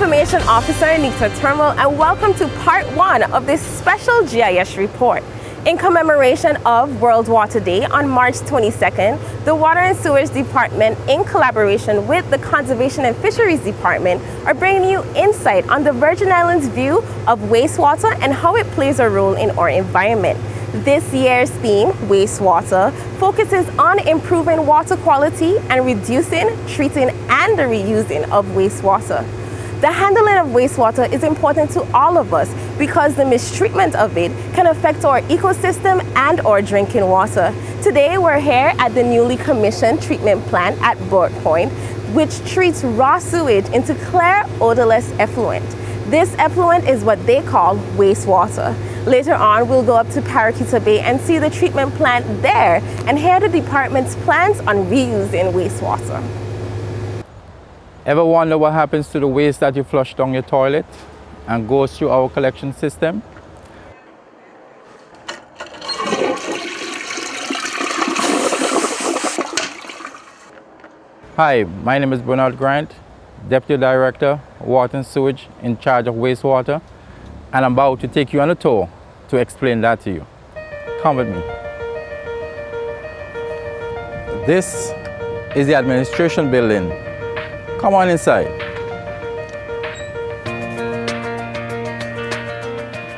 Information Officer Nita Termal, and welcome to part one of this special GIS report. In commemoration of World Water Day on March 22nd, the Water and Sewerage Department, in collaboration with the Conservation and Fisheries Department, are bringing you insight on the Virgin Islands' view of wastewater and how it plays a role in our environment. This year's theme, Wastewater, focuses on improving water quality and reducing, treating, and the reusing of wastewater. The handling of wastewater is important to all of us because the mistreatment of it can affect our ecosystem and our drinking water. Today, we're here at the newly commissioned treatment plant at Burt Point, which treats raw sewage into clear, odorless effluent. This effluent is what they call wastewater. Later on, we'll go up to Paraquita Bay and see the treatment plant there and hear the department's plans on reusing wastewater. Ever wonder what happens to the waste that you flush down your toilet and goes through our collection system? Hi, my name is Bernard Grant, Deputy Director, Water and Sewage, in charge of wastewater, and I'm about to take you on a tour to explain that to you. Come with me. This is the administration building. Come on inside.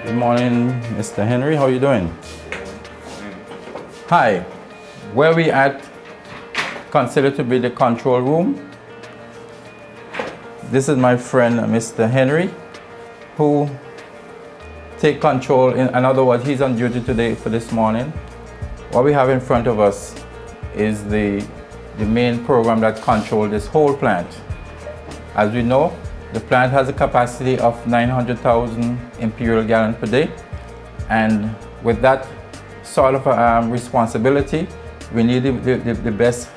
Good morning, Mr. Henry. How are you doing? Hi. Where we at, considered to be the control room. This is my friend, Mr. Henry, who take control. In other words, he's on duty today for this morning. What we have in front of us is the main program that controls this whole plant. As we know, the plant has a capacity of 900,000 imperial gallons per day, and with that sort of responsibility, we need the best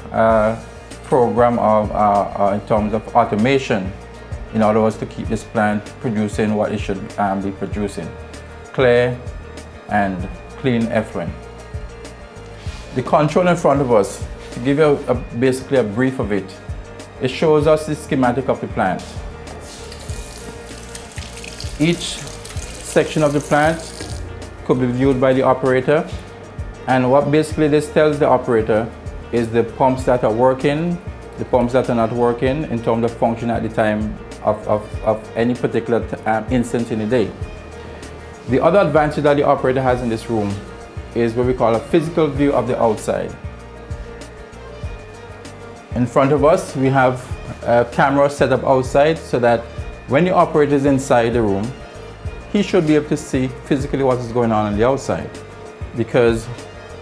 program of, in terms of automation, in other words, to keep this plant producing what it should be producing, clear and clean effluent. The control in front of us, to give you basically a brief of it, it shows us the schematic of the plant. Each section of the plant could be viewed by the operator, and what basically this tells the operator is the pumps that are working, the pumps that are not working in terms of function at the time of any particular instance in the day. The other advantage that the operator has in this room is what we call a physical view of the outside. In front of us, we have a camera set up outside so that when the operator is inside the room, he should be able to see physically what is going on the outside. Because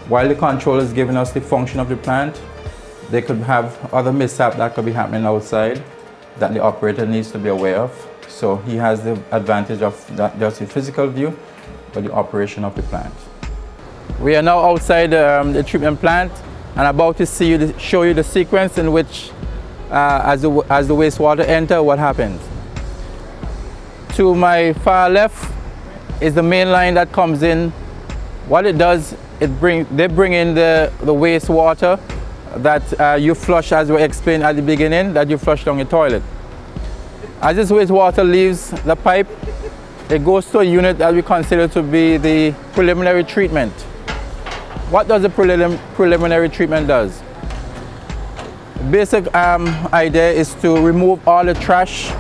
while the controller is giving us the function of the plant, they could have other mishap that could be happening outside that the operator needs to be aware of. So he has the advantage of not just the physical view, but the operation of the plant. We are now outside the treatment plant. And about to show you the sequence in which, as the wastewater enter, what happens. To my far left is the main line that comes in. What it does, they bring in the wastewater that you flush, as we explained at the beginning, that you flush down your toilet. As this wastewater leaves the pipe, it goes to a unit that we consider to be the preliminary treatment. What does the preliminary treatment does? The basic idea is to remove all the trash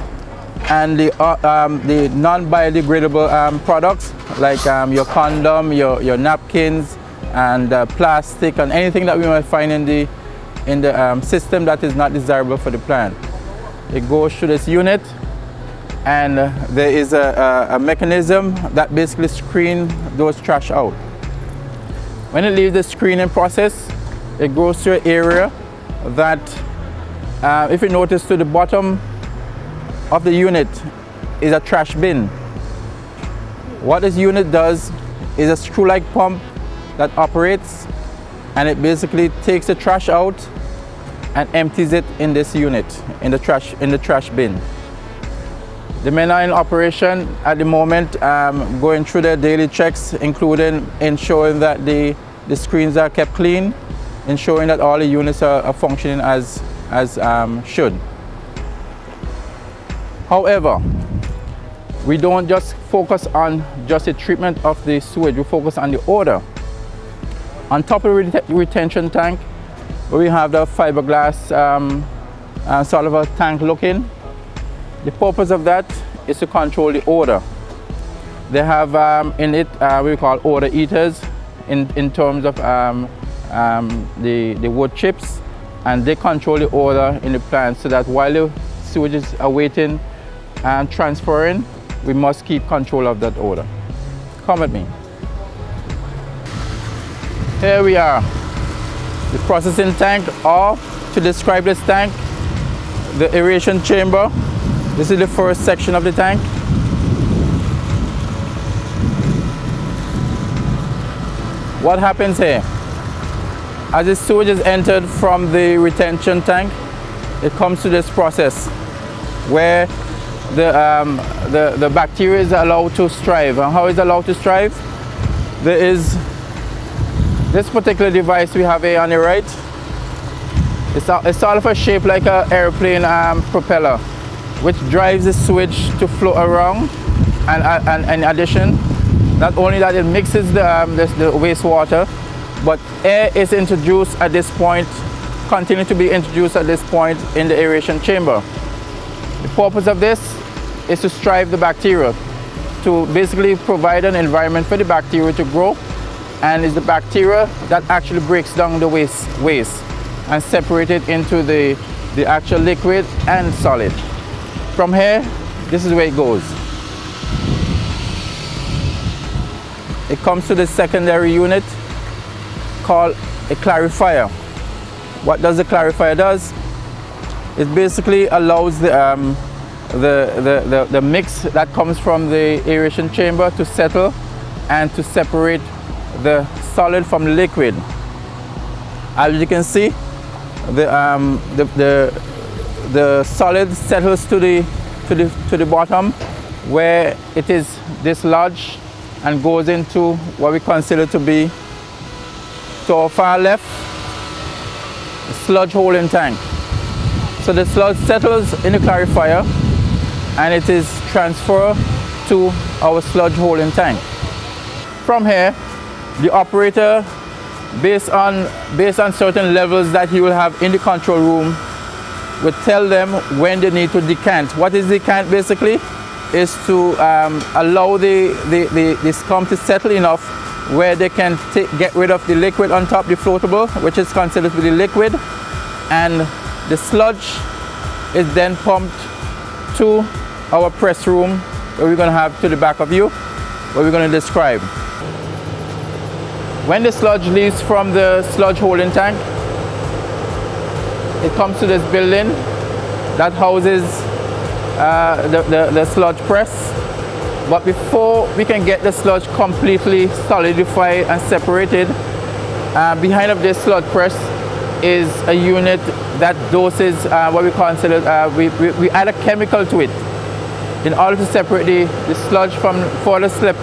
and the non-biodegradable products like your condom, your napkins, and plastic, and anything that we might find in the system that is not desirable for the plant. It goes to this unit, and there is a mechanism that basically screens those trash out. When it leaves the screening process, it goes to an area that, if you notice to the bottom of the unit, is a trash bin. What this unit does is a screw-like pump that operates, and it basically takes the trash out and empties it in this unit, in the trash bin. The men are in operation at the moment, going through their daily checks, including ensuring that the screens are kept clean, ensuring that all the units are functioning as should. However, we don't just focus on just the treatment of the sewage, we focus on the odor. On top of the retention tank, we have the fiberglass sort of a tank looking. The purpose of that is to control the odor. They have in it we call odor eaters in terms of the wood chips, and they control the odor in the plant so that while the sewage is awaiting and transferring, we must keep control of that odor. Come with me. Here we are, the processing tank, or to describe this tank, the aeration chamber. This is the first section of the tank. What happens here? As the sewage is entered from the retention tank, it comes to this process where the bacteria is allowed to strive. And how is it allowed to strive? There is this particular device we have here on the right. It's sort of a shape like an airplane propeller, which drives the sewage to float around, and in addition, not only that it mixes the wastewater, but air is introduced at this point, continue to be introduced at this point in the aeration chamber. The purpose of this is to strive the bacteria, to basically provide an environment for the bacteria to grow, and it's the bacteria that actually breaks down the waste and separates it into the actual liquid and solid. From here, this is where it goes. It comes to the secondary unit called a clarifier. What does the clarifier does? It basically allows the mix that comes from the aeration chamber to settle and to separate the solid from liquid. As you can see, the solid settles to the bottom, where it is dislodged and goes into what we consider to be, to our far left, a sludge holding tank. So the sludge settles in the clarifier and it is transferred to our sludge holding tank. From here, the operator, based on certain levels that he will have in the control room, will tell them when they need to decant. What is decant basically is to allow the scum to settle enough where they can get rid of the liquid on top, the floatable, which is considered to be the liquid, and the sludge is then pumped to our press room, where we're going to have to the back of you, where we're going to describe. When the sludge leaves from the sludge holding tank, it comes to this building that houses the sludge press. But before we can get the sludge completely solidified and separated, behind of this sludge press is a unit that doses what we consider, we add a chemical to it in order to separate the sludge from,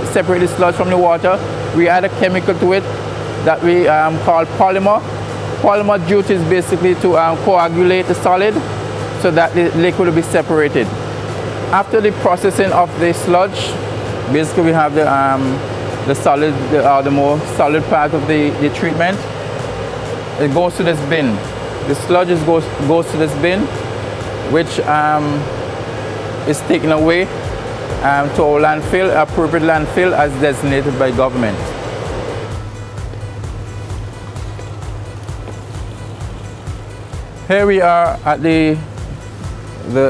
separate the sludge from the water. We add a chemical to it that we call polymer. Polymer duty is basically to coagulate the solid so that the liquid will be separated. After the processing of the sludge, basically we have the solid, the more solid part of the treatment. It goes to this bin. The sludge goes to this bin, which is taken away to our landfill, appropriate landfill as designated by government. Here we are at the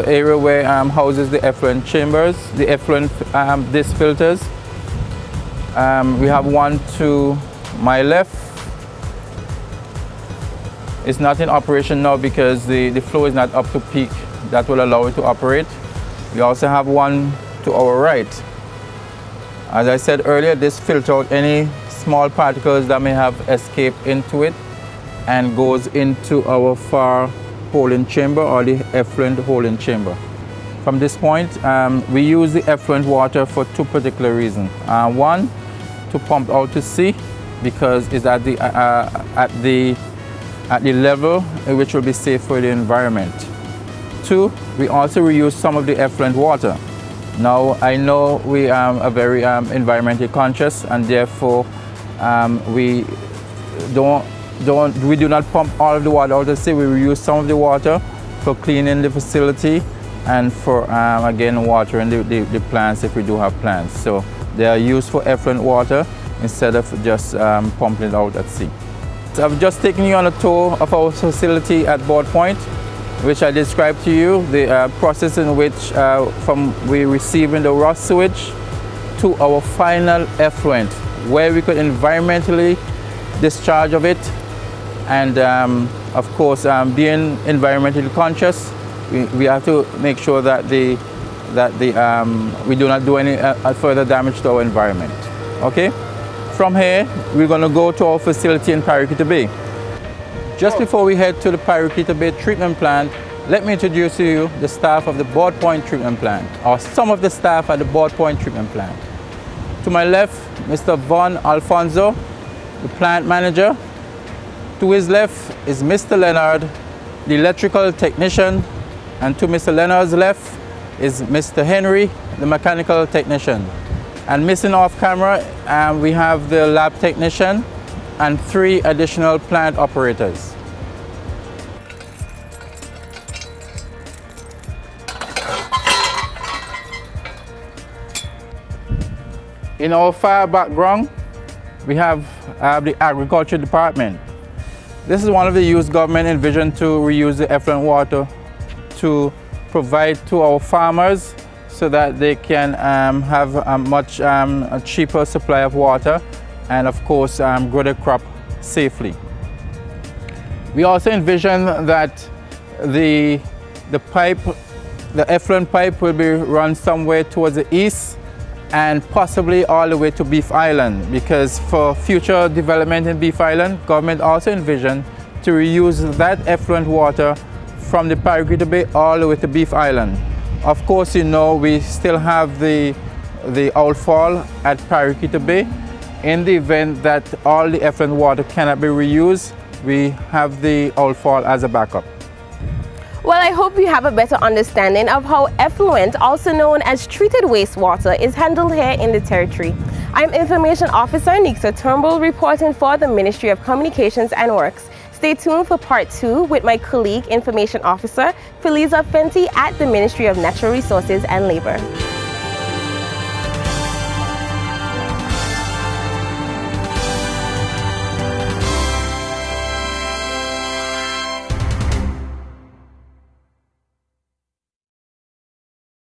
area where houses the effluent chambers, the effluent disc filters. We have one to my left. It's not in operation now because the flow is not up to peak that will allow it to operate. We also have one to our right. As I said earlier, this filters out any small particles that may have escaped into it and goes into our far holding chamber, or the effluent holding chamber. From this point, we use the effluent water for two particular reasons. One, to pump out to sea, because it's at the level which will be safe for the environment. Two, we also reuse some of the effluent water. Now, I know we are very environmentally conscious, and therefore we do not pump all of the water out of the sea. We reuse some of the water for cleaning the facility and for, again, watering the plants if we do have plants. So they are used for effluent water instead of just pumping it out at sea. So I've just taken you on a tour of our facility at Burt Point, which I described to you, the process in which from we receiving the raw sewage to our final effluent, where we could environmentally discharge of it. And of course, being environmentally conscious, we have to make sure that we do not do any further damage to our environment. Okay? From here, we're going to go to our facility in Paraquita Bay. Just before we head to the Paraquita Bay treatment plant, let me introduce to you the staff of the Burt Point treatment plant, or some of the staff at the Burt Point treatment plant. To my left, Mr. Von Alfonso, the plant manager. To his left is Mr. Leonard, the electrical technician. And to Mr. Leonard's left is Mr. Henry, the mechanical technician. And missing off camera, we have the lab technician and 3 additional plant operators. In our far background, we have the Agriculture Department. This is one of the use government envisioned to reuse the effluent water to provide to our farmers so that they can have a much cheaper supply of water and, of course, grow the crop safely. We also envision that the effluent pipe will be run somewhere towards the east and possibly all the way to Beef Island, because for future development in Beef Island, government also envisioned to reuse that effluent water from the Paraquita Bay all the way to Beef Island. Of course, you know, we still have the outfall at Paraquita Bay. In the event that all the effluent water cannot be reused, we have the outfall as a backup. Well, I hope you have a better understanding of how effluent, also known as treated wastewater, is handled here in the territory. I'm Information Officer Nita Turnbull, reporting for the Ministry of Communications and Works. Stay tuned for Part 2 with my colleague, Information Officer Feliza Fenty, at the Ministry of Natural Resources and Labor.